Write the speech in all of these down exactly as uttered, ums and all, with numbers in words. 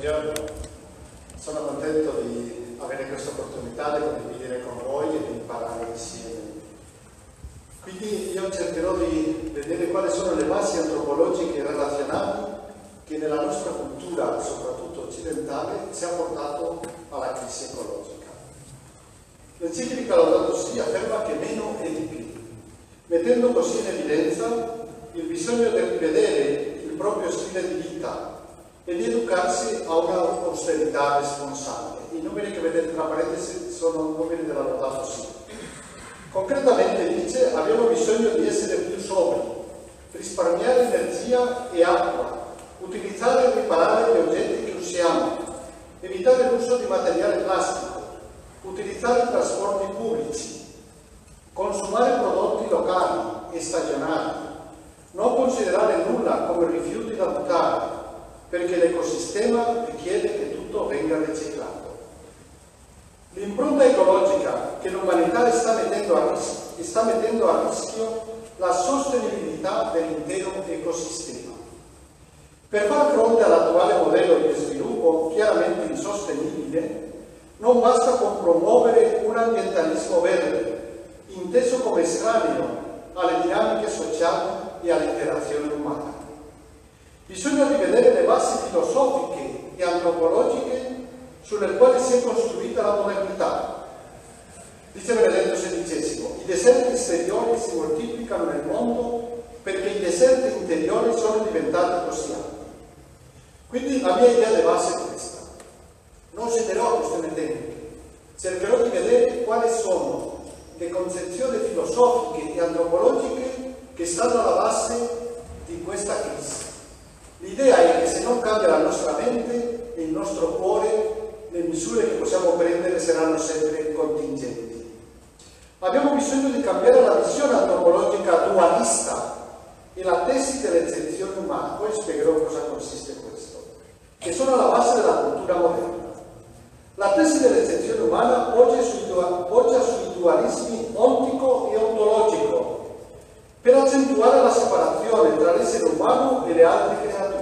Buongiorno, sono contento di avere questa opportunità di condividere con voi e di imparare insieme. Quindi io cercherò di vedere quali sono le basi antropologiche e relazionali che nella nostra cultura, soprattutto occidentale, ci ha portato alla crisi ecologica. L'enciclica Laudato si' afferma che meno è di più, mettendo così in evidenza il bisogno di rivedere il proprio stile di vita e di educarsi a una austerità responsabile. I numeri che vedete tra parentesi sono numeri della Laudato si'. Concretamente dice: abbiamo bisogno di essere più sobri, risparmiare energia e acqua, utilizzare e riparare gli oggetti che usiamo, evitare l'uso di materiale plastico, utilizzare i trasporti pubblici, consumare prodotti locali e stagionali, non considerare nulla come rifiuti da buttare, perché l'ecosistema richiede che tutto venga riciclato. L'impronta ecologica che l'umanità sta mettendo a rischio, sta mettendo a rischio la sostenibilità dell'intero ecosistema. Per far fronte all'attuale modello di sviluppo chiaramente insostenibile, non basta con promuovere un ambientalismo verde, inteso come estraneo alle dinamiche sociali e all'interazione umana. Bisogna rivedere le basi filosofiche e antropologiche sulle quali si è costruita la modernità. Dice Benedetto sedicesimo, i deserti esteriori si moltiplicano nel mondo perché i deserti interiori sono diventati così ampi. Quindi la mia idea di base è questa. Non scenderò a questione tecnica, cercherò di vedere quali sono le concezioni filosofiche e antropologiche che stanno alla base di questa crisi. L'idea è che se non cambia la nostra mente e il nostro cuore, le misure che possiamo prendere saranno sempre contingenti. Abbiamo bisogno di cambiare la visione antropologica dualista e la tesi dell'eccezione umana. Poi spiegherò cosa consiste questo, che sono alla base della cultura moderna. La tesi dell'eccezione umana poggia sui, poggia sui dualismi ontico e ontologico, per accentuare la separazione tra l'essere umano e le altre creature,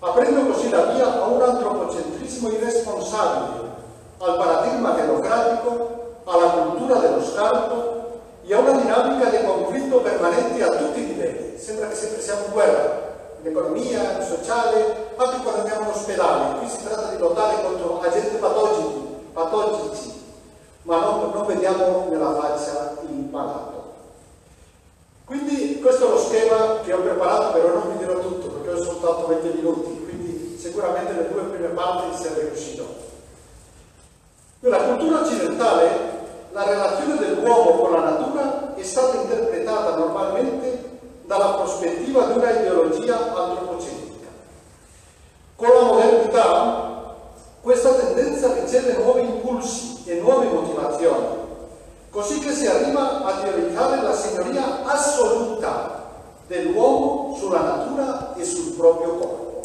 aprendo così la via a un antropocentrismo irresponsabile, al paradigma tecnocratico, alla cultura dello scarto e a una dinamica di conflitto permanente a tutti i livelli. Sembra che sempre siamo in guerra, in economia, in sociale, anche quando andiamo in ospedale. Qui si tratta di lottare contro agenti patogeni, patologici, ma non, non vediamo nella faccia il malato. Quindi questo è lo schema che ho preparato, però non vi dirò tutto perché ho soltanto venti minuti, quindi sicuramente le due prime parti se ne riuscirò. Nella cultura occidentale la relazione dell'uomo con la natura è stata interpretata normalmente dalla prospettiva di una ideologia antropocentrica. Con la modernità questa tendenza riceve nuovi impulsi e nuove motivazioni, così che si arriva a teorizzare la signoria assoluta dell'uomo sulla natura e sul proprio corpo.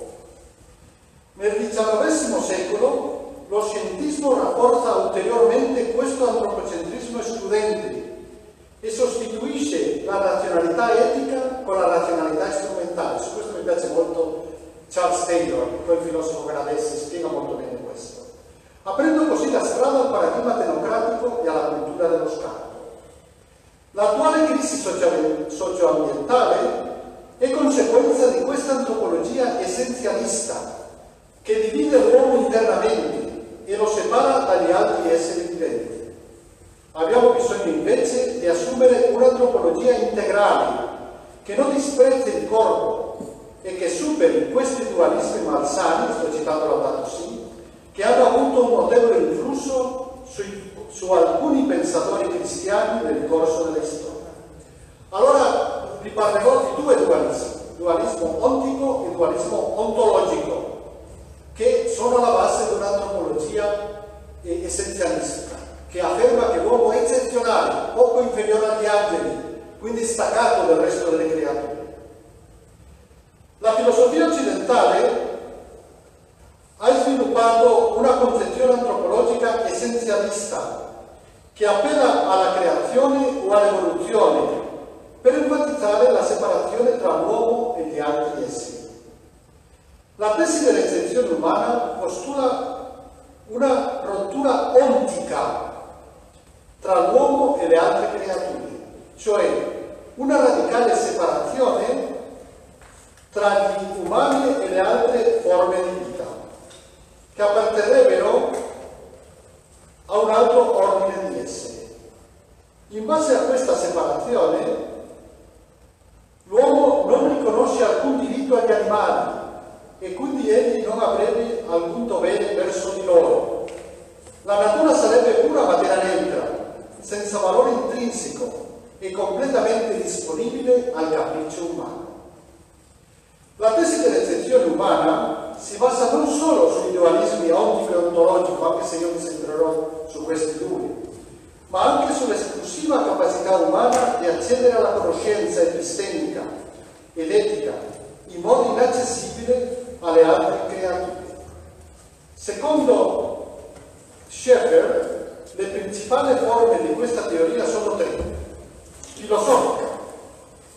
Nel diciannovesimo secolo lo scientismo rafforza ulteriormente questo antropocentrismo escludente e sostituisce la razionalità etica con la razionalità strumentale. Su questo mi piace molto Charles Taylor, quel filosofo granadesi, spiega molto bene questo, aprendo così la strada al paradigma tecnocratico e alla cultura dello scarto. L'attuale crisi socioambientale è conseguenza di questa antropologia essenzialista che divide l'uomo internamente e lo separa dagli altri esseri viventi. Abbiamo bisogno invece di assumere un'antropologia integrale che non disprezzi il corpo e che superi questi dualismi malsani, sto citando Laudato si', che hanno avuto un notevole influsso su, su alcuni pensatori cristiani nel corso della storia. Allora vi parlerò di due dualismi, dualismo ontico e dualismo ontologico, che sono alla base di un'antropologia essenzialistica, che afferma che l'uomo è eccezionale, poco inferiore agli angeli, quindi staccato dal resto delle creature. La filosofia occidentale ha sviluppato una concezione antropologica essenzialista che appella alla creazione o all'evoluzione per enfatizzare la separazione tra l'uomo e gli altri esseri. La tesi dell'eccezione umana che appartenevano a un altro ordine di esseri. In base a questa separazione, l'uomo non riconosce alcun diritto agli animali e quindi egli non avrebbe alcun dovere verso di loro. La natura sarebbe pura materia neutra, senza valore intrinseco e completamente disponibile al capriccio umano. La tesi dell'eccezione umana si basa non solo sui dualismi ottico e ontologico, anche se io mi centrerò su questi due, ma anche sull'esclusiva capacità umana di accedere alla conoscenza epistemica ed etica in modo inaccessibile alle altre creature. Secondo Scheffer, le principali forme di questa teoria sono tre. Filosofica.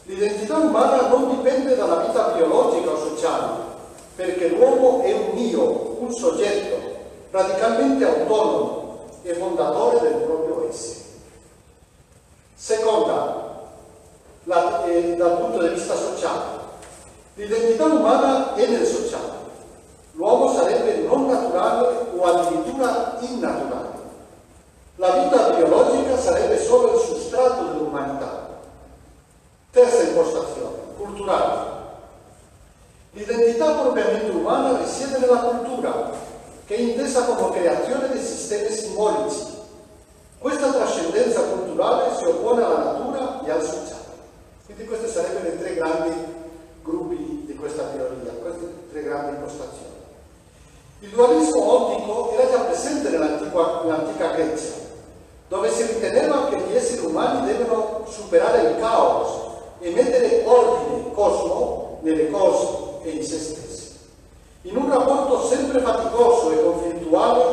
L'identità umana non dipende dalla vita biologica o sociale, perché l'uomo è un io, un soggetto, radicalmente autonomo e fondatore del proprio essere. Seconda, la, eh, dal punto di vista sociale. L'identità umana è nel sociale. L'uomo sarebbe non naturale o addirittura innaturale. La vita biologica sarebbe solo il substrato dell'umanità. Terza impostazione, culturale. L'identità propriamente umana risiede nella cultura, che è intesa come creazione dei sistemi simbolici. Questa trascendenza culturale si oppone alla natura e al sociale. Quindi queste sarebbero i tre grandi gruppi di questa teoria, queste tre grandi impostazioni. Il dualismo ottico era già presente nell'antica Grecia, dove si riteneva che gli esseri umani devono superare il caos e mettere ordine, cosmo, nelle cose e in se stessi, in un rapporto sempre faticoso e conflittuale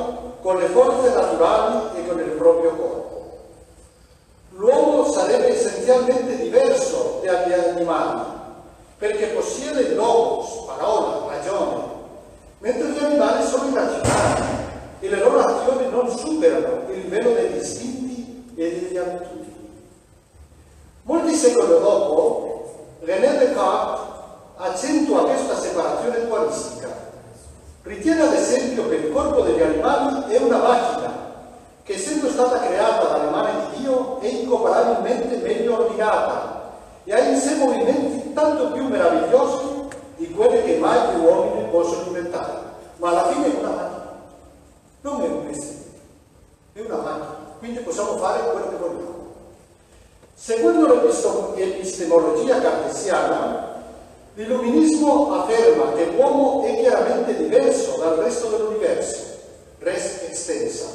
con le forze naturali e con il proprio corpo. L'uomo sarebbe essenzialmente diverso dagli animali, perché possiede il logos, parola, ragione, mentre gli animali sono irrazionali e le loro azioni non superano il livello degli istinti e degli abitudini. Molti secoli dopo, René Descartes accentua questa separazione dualistica. Ritiene ad esempio che il corpo degli animali è una macchina che, essendo stata creata dalle mani di Dio, è incomparabilmente meglio ordinata e ha in sé movimenti tanto più meravigliosi di quelle che mai gli uomini possono inventare, ma alla fine è una macchina, non è un essere, è una macchina, quindi possiamo fare quello che vogliamo. Seguendo l'epistemologia cartesiana, l'illuminismo afferma che l'uomo è chiaramente diverso dal resto dell'universo, res extensa,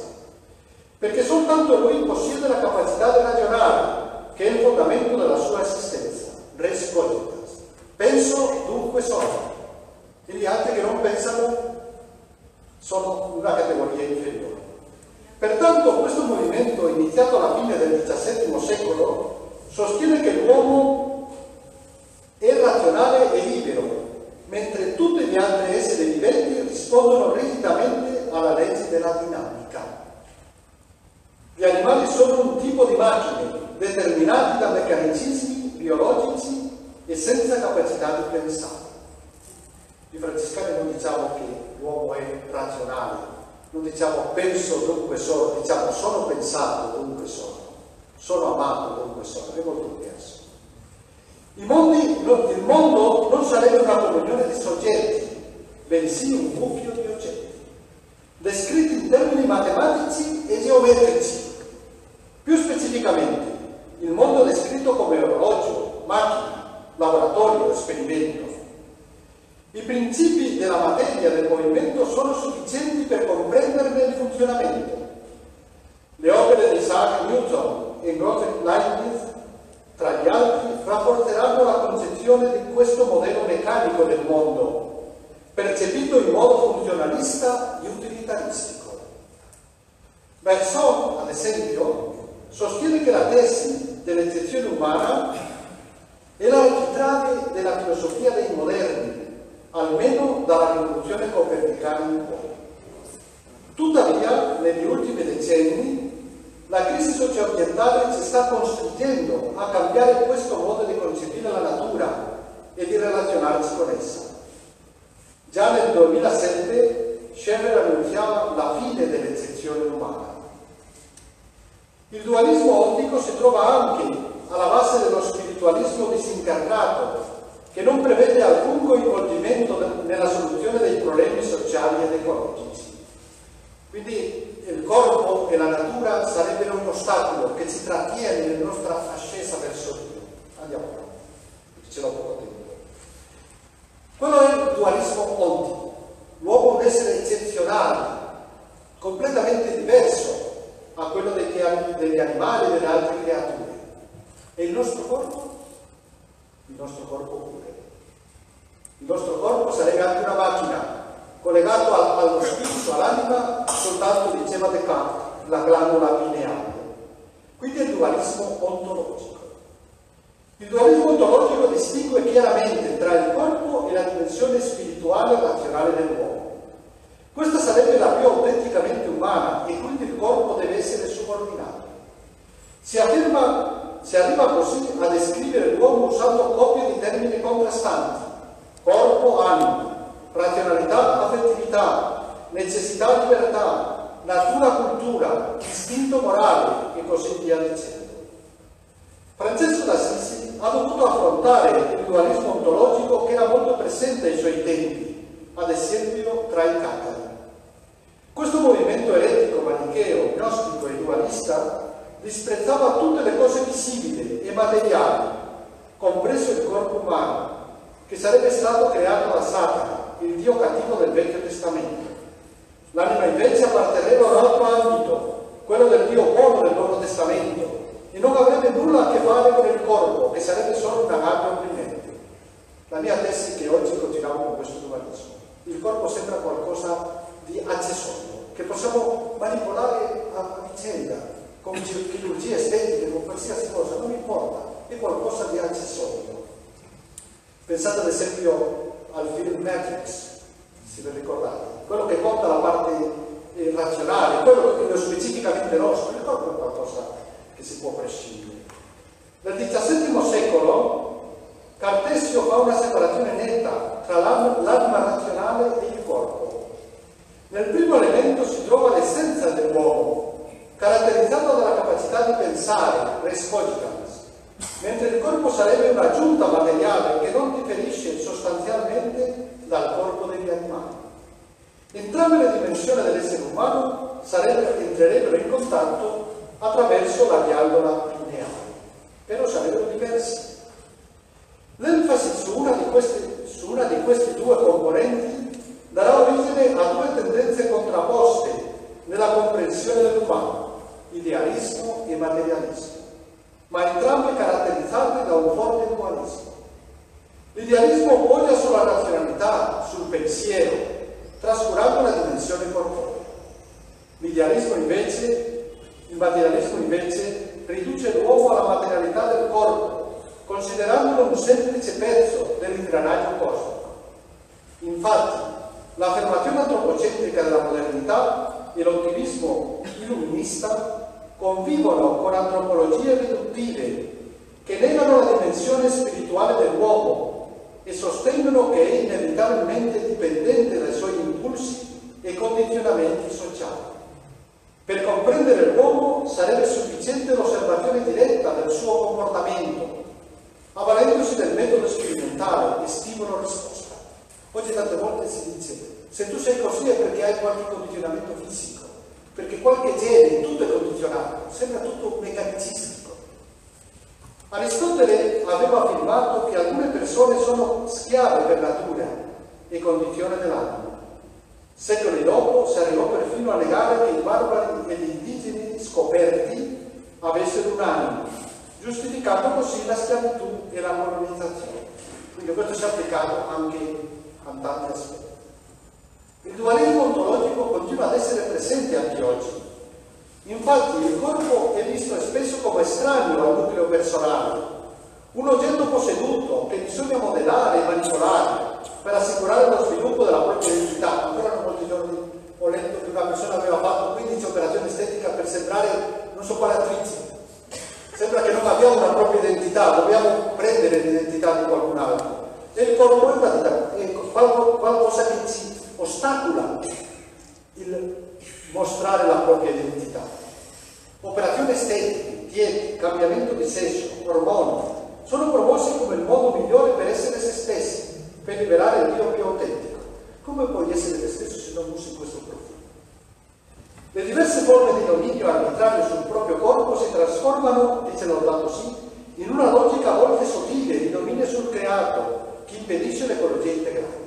perché soltanto lui possiede la capacità di ragionare, che è il fondamento della sua esistenza, res cogito. Penso, dunque sono, e gli altri che non pensano sono una categoria inferiore. Pertanto questo movimento, iniziato alla fine del diciassettesimo secolo, sostiene che l'uomo è razionale e libero, mentre tutti gli altri esseri viventi rispondono rigidamente alla legge della dinamica. Gli animali sono un tipo di macchine, determinati da meccanicismi biologici e senza capacità di pensare. I francescani non diciamo che l'uomo è razionale, non diciamo penso dunque sono, diciamo sono pensato dunque sono, sono amato dunque sono, è molto diverso. Il mondo, il mondo non sarebbe una comunione di soggetti, bensì un mucchio di oggetti, descritti in termini matematici e geometrici. Più specificamente, il mondo è descritto come orologio, macchina, laboratorio, esperimento. I principi della materia del movimento sono sufficienti per comprenderne il funzionamento. Le opere di Isaac Newton e Gottfried Leibniz, tra gli altri, rafforzeranno la concezione di questo modello meccanico del mondo, percepito in modo funzionalista e utilitaristico. Bergson, ad esempio, sostiene che la tesi dell'eccezione umana è l'architrave della filosofia dei moderni, almeno dalla rivoluzione copernicana in poi. Tuttavia, negli ultimi decenni, la crisi socio-ambientale ci sta costringendo a cambiare questo modo di concepire la natura e di relazionarsi con essa. Già nel duemilasette Scheffer annunziava la fine dell'eccezione umana. Il dualismo ottico si trova anche alla base dello spiritualismo disincarnato, che non prevede alcun coinvolgimento nella soluzione dei problemi sociali ed ecologici. Quindi il corpo e la natura sarebbero un ostacolo che ci trattiene nella nostra ascesa verso Dio. Andiamo avanti, ce l'ho poco tempo. Quello è il dualismo ontico, l'uomo un essere eccezionale, completamente diverso a quello degli, degli animali e delle altre creature. E il nostro corpo? Il nostro corpo pure. Il nostro corpo sarebbe anche una macchina, collegato al, allo spirito, all'anima, soltanto, diceva Descartes, la glandola pineale. Quindi è il dualismo ontologico. Il dualismo ontologico distingue chiaramente tra il corpo e la dimensione spirituale e razionale dell'uomo. Questa sarebbe la più autenticamente umana e quindi il corpo deve essere subordinato. Si afferma Si arriva così a descrivere l'uomo usando coppie di termini contrastanti: corpo, anima, razionalità, affettività, necessità, libertà, natura, cultura, istinto morale e così via dicendo. Francesco D'Assisi ha dovuto affrontare il dualismo ontologico che era molto presente ai suoi tempi, ad esempio tra i Catari. Questo movimento eretico, manicheo, gnostico e dualista disprezzava tutte le cose visibili e materiali, compreso il corpo umano, che sarebbe stato creato da Satana, il dio cattivo del Vecchio Testamento. L'anima invece apparteneva a un altro ambito, quello del dio buono del Nuovo Testamento, e non avrebbe nulla a che fare con il corpo, che sarebbe solo una gabbia opprimente. La mia tesi è che oggi continuiamo con questo dualismo. Il corpo sembra qualcosa di accessorio, che possiamo manipolare a vicenda, con chirurgie estetiche, con qualsiasi cosa, non importa, è qualcosa di accessorio. Pensate ad esempio al film Matrix, se vi ricordate, quello che conta la parte eh, razionale, quello che lo specificamente nostro, il corpo è qualcosa che si può prescindere. Nel diciassettesimo secolo Cartesio fa una separazione netta tra l'anima razionale e il corpo. Nel primo elemento si trova l'essenza dell'uomo, caratterizzato dalla capacità di pensare, res cogitans, mentre il corpo sarebbe un'aggiunta materiale che non differisce sostanzialmente dal corpo degli animali. Entrambe le dimensioni dell'essere umano sarebbero, entrerebbero in contatto attraverso la ghiandola pineale, però sarebbero diverse. L'enfasi su una di queste, su una di queste due componenti darà origine a due tendenze contrapposte nella comprensione dell'umano, idealismo e materialismo, ma entrambe caratterizzate da un forte dualismo. L'idealismo poggia sulla razionalità, sul pensiero, trascurando la dimensione corporea. L'idealismo invece, il materialismo invece, riduce l'uomo alla materialità del corpo, considerandolo un semplice pezzo dell'ingranaggio cosmico. Infatti, l'affermazione antropocentrica della modernità e l'ottimismo illuminista convivono con antropologie riduttive che negano la dimensione spirituale dell'uomo e sostengono che è inevitabilmente dipendente dai suoi impulsi e condizionamenti sociali. Per comprendere l'uomo sarebbe sufficiente l'osservazione diretta del suo comportamento, avvalendosi del metodo sperimentale e stimolo-risposta. Oggi tante volte si dice: se tu sei così è perché hai qualche condizionamento fisico, perché qualche gene, tutto è condizionato, sembra tutto meccanicistico. Aristotele aveva affermato che alcune persone sono schiave per natura e condizione dell'anima. Secoli dopo si arrivò perfino a negare che i barbari e gli indigeni scoperti avessero un'anima, giustificando così la schiavitù e la colonizzazione. Quindi questo si è applicato anche a tanti aspetti. Il dualismo ontologico continua ad essere presente anche oggi. Infatti il corpo è visto spesso come estraneo al nucleo personale, un oggetto posseduto che bisogna modellare e manipolare per assicurare lo sviluppo della propria identità. Ancora non molti giorni ho letto che una persona aveva fatto quindici operazioni estetiche per sembrare non so quale attrice. Sembra che non abbiamo una propria identità, dobbiamo prendere l'identità di qualcun altro. E il corpo è qualcosa che ci ostacola il mostrare la propria identità. Operazioni estetiche, diete, cambiamento di sesso, ormoni, sono promosse come il modo migliore per essere se stessi, per liberare il Dio più autentico. Come puoi essere te stesso se non usi questo profilo? Le diverse forme di dominio arbitrario sul proprio corpo si trasformano, dice Laudato si', in una logica a volte sottile di dominio sul creato che impedisce l'ecologia integrale.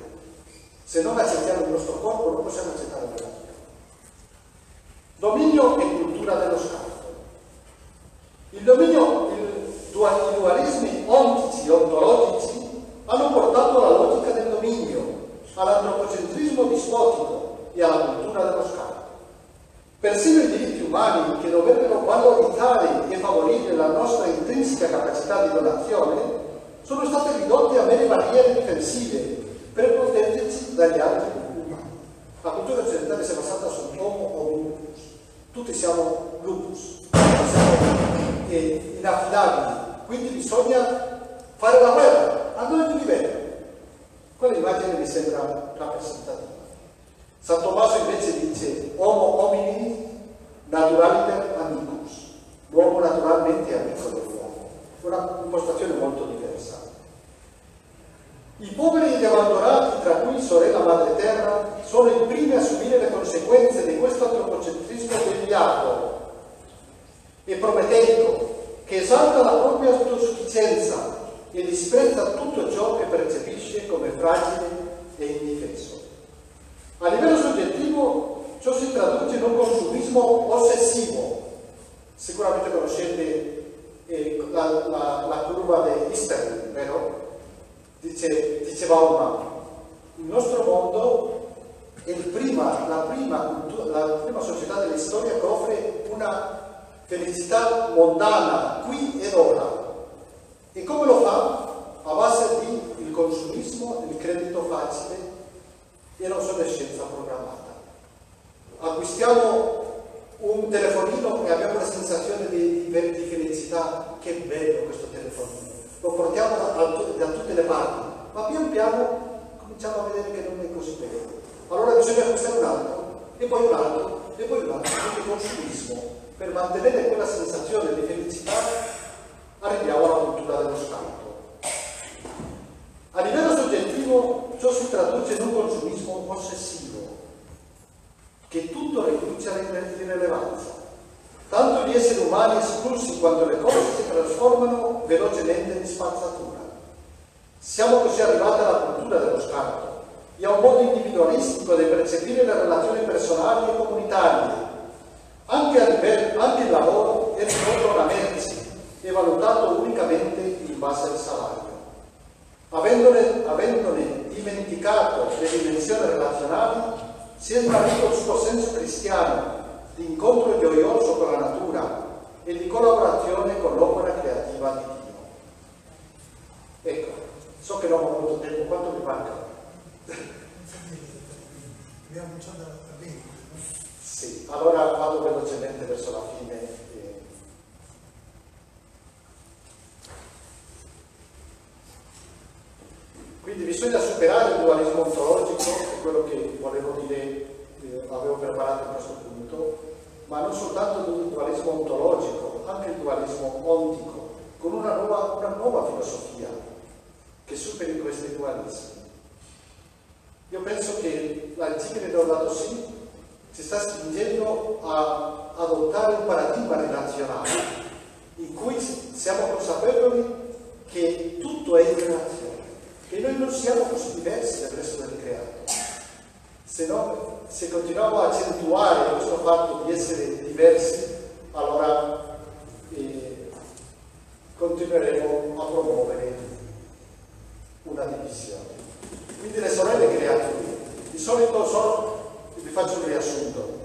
Se non accettiamo il nostro corpo non possiamo accettare la natura. Dominio e cultura dello scarto. Il dominio, i dualismi ontici, ontologici, hanno portato alla logica del dominio, all'antropocentrismo dispotico e alla cultura dello scarto. Persino i diritti umani, che dovrebbero valorizzare e favorire la nostra intrinseca capacità di donazione, sono state ridotte a mere barriere difensive per proteggerci dagli altri umani. La cultura occidentale si è basata sull'uomo o un lupus. Tutti siamo lupus, tutti siamo eh, inaffidabili, quindi bisogna fare la guerra a ogni livello. Quell'immagine mi sembra rappresentativa. Sant'Omaso invece dice: Homo homini naturaliter amicus, l'uomo naturalmente è amico dell'uomo. Una impostazione molto diversa. I poveri ed abbandonati, tra cui sorella madre terra, sono i primi a subire le conseguenze di questo antropocentrismo deviato e prometeico, che esalta la propria autosufficienza e disprezza tutto ciò che percepisce come fragile e indifeso. A livello soggettivo ciò si traduce in un consumismo ossessivo. Sicuramente conoscete eh, la, la, la curva di Easterlin, vero? Dice, dice Bauman, il nostro mondo è il prima, la, prima cultura, la prima società della storia che offre una felicità mondana qui ed ora. E come lo fa? A base di il consumismo, il credito facile e l'obsolescenza programmata. Acquistiamo un telefonino e abbiamo la sensazione di, di, di felicità, che bello questo telefonino, lo portiamo da, da, da tutte le parti, ma pian piano cominciamo a vedere che non è così bello. Allora bisogna acquistare un altro, e poi un altro, e poi un altro, quindi consumismo. Per mantenere quella sensazione di felicità arriviamo alla cultura dello scarto. A livello soggettivo ciò si traduce in un consumismo ossessivo, che tutto riduce all'irrilevanza, tanto gli esseri umani esclusi quanto le cose si trasformano velocemente in spazzatura. Siamo così arrivati alla cultura dello scarto e a un modo individualistico di percepire le relazioni personali e comunitarie. Anche il lavoro è ridotto una merce e valutato unicamente in base al salario. Avendone, avendone dimenticato le dimensioni relazionali, si è smarrito il suo senso cristiano di incontro gioioso con la natura e di collaborazione con l'opera creativa di Dio. Ecco, so che non ho molto tempo, quanto mi manca? Abbiamo cominciato a venti. Sì, allora vado velocemente verso la fine. Quindi bisogna superare il dualismo ontologico, è quello che volevo dire, eh, avevo preparato a questo punto, ma non soltanto il dualismo ontologico, anche il dualismo ontico, con una nuova, una nuova filosofia che superi questi dualismi. Io penso che l'enciclica di Laudato si' si sta spingendo a adottare un paradigma relazionale in cui siamo consapevoli che tutto è in relazione. E noi non siamo così diversi dal resto del creato. Se, no, se continuiamo a accentuare questo fatto di essere diversi, allora eh, continueremo a promuovere una divisione. Quindi le sorelle creature, di solito sono, vi faccio un riassunto,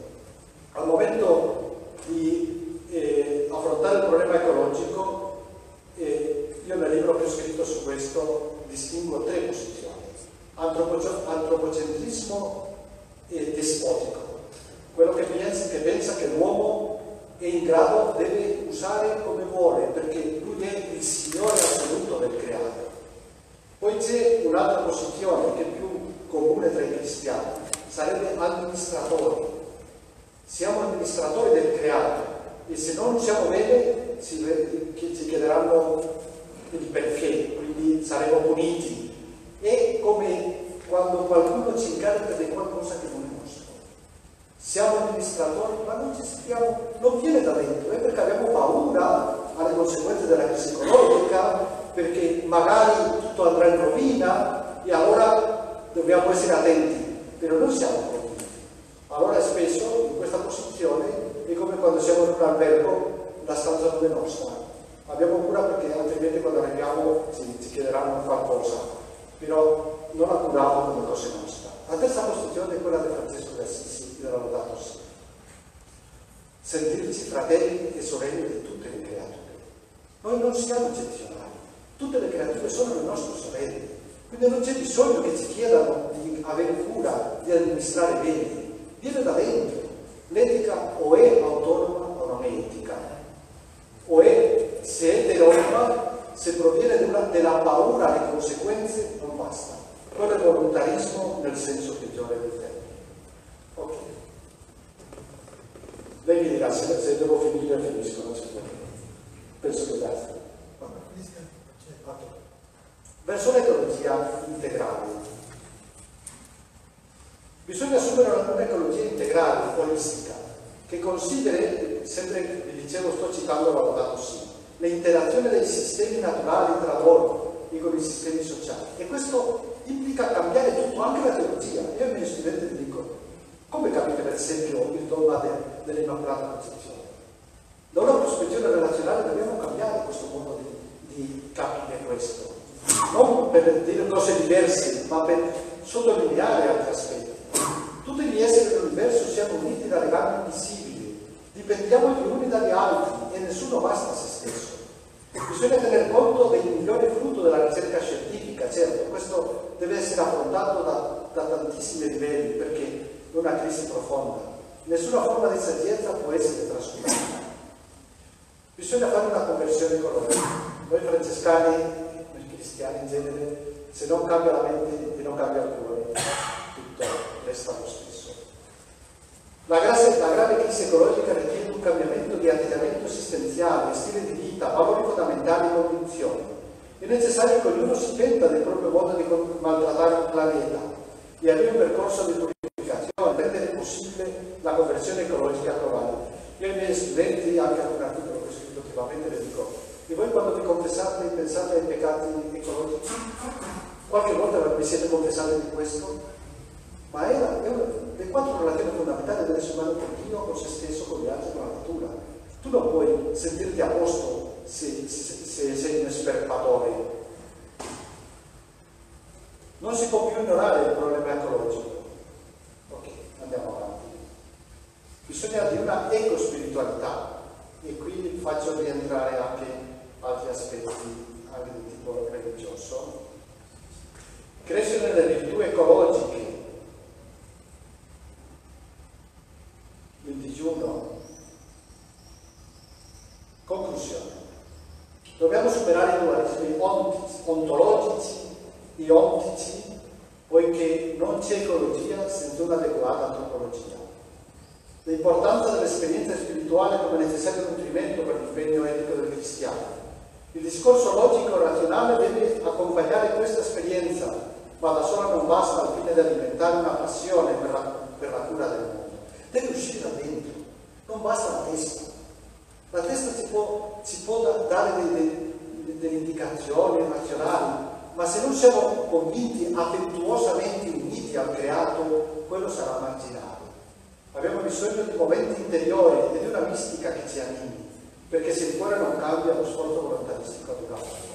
al momento di eh, affrontare il problema ecologico, eh, io nel libro che ho scritto su questo distingo tre posizioni: antropocentrismo e despotico, quello che pensa, che pensa che l'uomo è in grado, deve usare come vuole, perché lui è il signore assoluto del creato. Poi c'è un'altra posizione che è più comune tra i cristiani, sarebbe amministratori. Siamo amministratori del creato e se non siamo bene ci chiederanno il perché, quindi saremo puniti. È come quando qualcuno ci incarica di qualcosa che non è nostro. Siamo amministratori, ma non ci sentiamo, non viene da dentro, è perché abbiamo paura alle conseguenze della crisi economica, perché magari tutto andrà in rovina e allora dobbiamo essere attenti, però non siamo pronti. Allora spesso in questa posizione è come quando siamo in un albergo, la stanza non è nostra. Abbiamo paura perché altrimenti quando arriviamo ci, ci chiederanno qualcosa. Però non la curavamo come cosa nostra. La terza posizione è quella di Francesco D'Assisi, della Laudato si'. Sentirci fratelli e sorelle di tutte le creature. Noi non siamo eccezionali, tutte le creature sono le nostre sorelle, quindi non c'è bisogno che ci chiedano di avere cura, di amministrare bene, viene da dentro. L'etica o è autonoma o non è etica, o è, se è eteroma, se proviene della paura alle conseguenze, non basta. Quello è il volontarismo nel senso peggiore del termine. Ok. Lei mi dirà, se, se devo finire, finisco, non si può. Penso che basta. Verso l'ecologia integrale. Bisogna assumere un'ecologia integrale, olistica, che consideri, sempre vi dicevo, sto citando Laudato si', l'interazione dei sistemi naturali tra loro e con i sistemi sociali, e questo implica cambiare tutto, anche la teologia. Io ai miei studenti dico: come capite per esempio il dogma dell'Immacolata Concezione? Da una prospettiva relazionale dobbiamo cambiare questo modo di, di capire questo, non per dire cose diverse, ma per sottolineare altri aspetti. Tutti gli esseri dell'universo siamo uniti da legami invisibili, dipendiamo gli uni dagli altri e nessuno basta a se stesso. Bisogna tener conto del migliore frutto della ricerca scientifica, certo, questo deve essere affrontato da, da tantissimi livelli perché è una crisi profonda. Nessuna forma di saggezza può essere trascurata. Bisogna fare una conversione ecologica. Noi francescani, noi cristiani in genere, se non cambia la mente e non cambia il cuore, tutto resta lo stesso. La grave, la grave crisi ecologica richiede un cambiamento di atteggiamento esistenziale, stile di vita, valori fondamentali e convinzioni. È necessario che ognuno si penta del proprio modo di maltrattare il pianeta e avvii un percorso di purificazione per rendere possibile la conversione ecologica globale. Io ai miei studenti, anche ad un articolo che ho scritto ultimamente, le dico: e voi quando vi confessate e pensate ai peccati ecologici? Qualche volta vi siete confessati di questo? Ma è una delle quattro relazioni fondamentali dell'essere umano continuo con se stesso, con gli altri, con la natura. Tu non puoi sentirti a posto se, se, se sei un esperpatore. Non si può più ignorare il problema ecologico. Ok, andiamo avanti. Bisogna di una ecospiritualità, e qui faccio rientrare anche altri aspetti, anche di tipo religioso. Crescere nelle virtù ecologiche. Il digiuno. Conclusione. Dobbiamo superare i dualismi ontologici e ontici, poiché non c'è ecologia senza un'adeguata antropologia. L'importanza dell'esperienza spirituale come necessario nutrimento per l'impegno etico del cristiano. Il discorso logico e razionale deve accompagnare questa esperienza, ma da sola non basta al fine di alimentare una passione per la, per la cura del mondo. Deve uscire da dentro, non basta la testa. La testa ci può, ci può dare delle, delle indicazioni razionali, ma se non siamo convinti, affettuosamente uniti al creato, quello sarà marginale. Abbiamo bisogno di momenti interiori e di una mistica che ci animi, perché se il cuore non cambia, lo sforzo volontaristico dura.